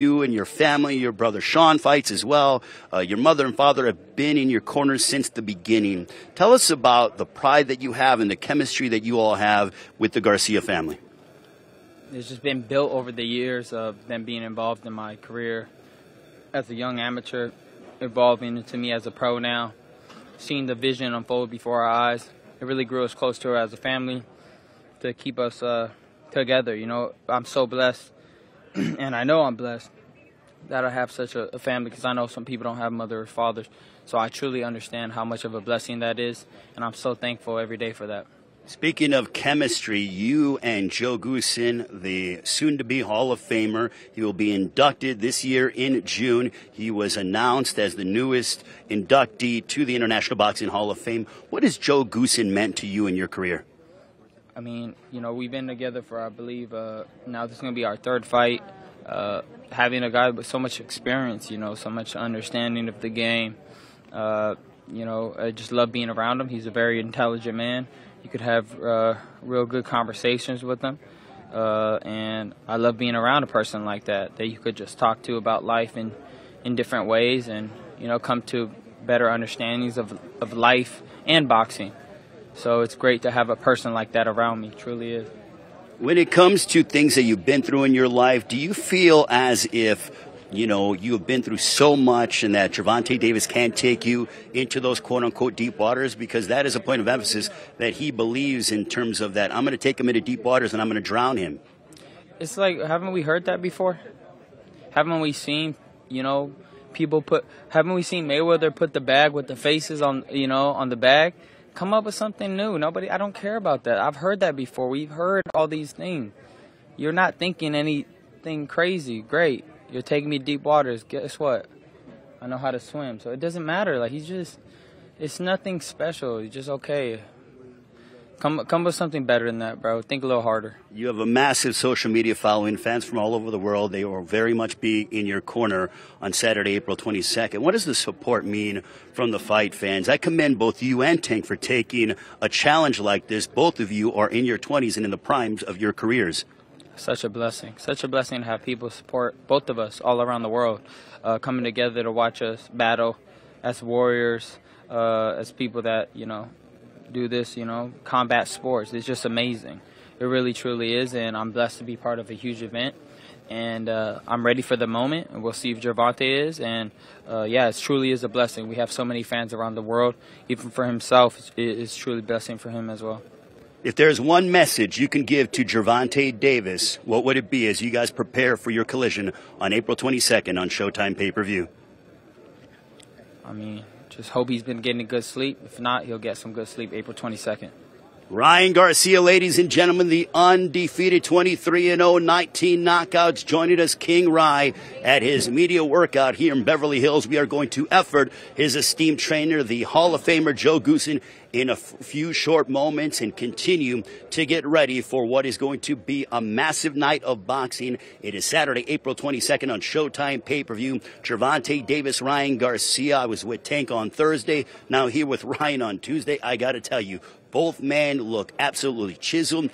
You and your family, your brother Sean fights as well. Your mother and father have been in your corner since the beginning. Tell us about the pride that you have and the chemistry that you all have with the Garcia family. It's just been built over the years of them being involved in my career as a young amateur, evolving into me as a pro now, seeing the vision unfold before our eyes. It really grew us close to her as a family to keep us together. You know, I'm so blessed. And I know I'm blessed that I have such a family, because I know some people don't have mother or fathers. So I truly understand how much of a blessing that is, and I'm so thankful every day for that. Speaking of chemistry, you and Joe Goossen, the soon-to-be Hall of Famer, he will be inducted this year in June. He was announced as the newest inductee to the International Boxing Hall of Fame. What has Joe Goossen meant to you in your career? I mean, you know, we've been together for, I believe, now this is going to be our third fight. Having a guy with so much experience, you know, so much understanding of the game, you know, I just love being around him. He's a very intelligent man. You could have real good conversations with him. And I love being around a person like that you could just talk to about life in different ways and, you know, come to better understandings of life and boxing. So it's great to have a person like that around me, truly is. When it comes to things that you've been through in your life, do you feel as if, you know, you have been through so much and that Gervonta Davis can't take you into those quote-unquote deep waters? Because that is a point of emphasis that he believes in terms of that. I'm going to take him into deep waters and I'm going to drown him. It's like, haven't we heard that before? Haven't we seen, you know, people put, haven't we seen Mayweather put the bag with the faces on, you know, on the bag? Come up with something new. Nobody, I don't care about that. I've heard that before. We've heard all these things. You're not thinking anything crazy. Great. You're taking me deep waters. Guess what? I know how to swim. So it doesn't matter. Like, he's just, it's nothing special. He's just okay. Come with something better than that, bro. Think a little harder. You have a massive social media following, fans from all over the world. They will very much be in your corner on Saturday, April 22nd. What does the support mean from the fight fans? I commend both you and Tank for taking a challenge like this. Both of you are in your 20s and in the primes of your careers. Such a blessing. Such a blessing to have people support both of us all around the world, coming together to watch us battle as warriors, as people that, you know, do this, you know, combat sports. It's just amazing. It really, truly is, and I'm blessed to be part of a huge event. And I'm ready for the moment, and we'll see if Gervonta is. And, yeah, it truly is a blessing. We have so many fans around the world. Even for himself, it's truly a blessing for him as well. If there's one message you can give to Gervonta Davis, what would it be as you guys prepare for your collision on April 22nd on Showtime pay-per-view? I mean, just hope he's been getting a good sleep. If not, he'll get some good sleep April 22nd. Ryan Garcia, ladies and gentlemen, the undefeated 23-0, 19 knockouts, joining us, King Rye, at his media workout here in Beverly Hills. We are going to effort his esteemed trainer, the Hall of Famer Joe Goossen, in a few short moments and continue to get ready for what is going to be a massive night of boxing. It is Saturday, April 22nd on Showtime pay-per-view. Gervonta Davis, Ryan Garcia. I was with Tank on Thursday. Now here with Ryan on Tuesday. I got to tell you, both men look absolutely chiseled.